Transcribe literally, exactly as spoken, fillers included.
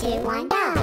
two, one, go!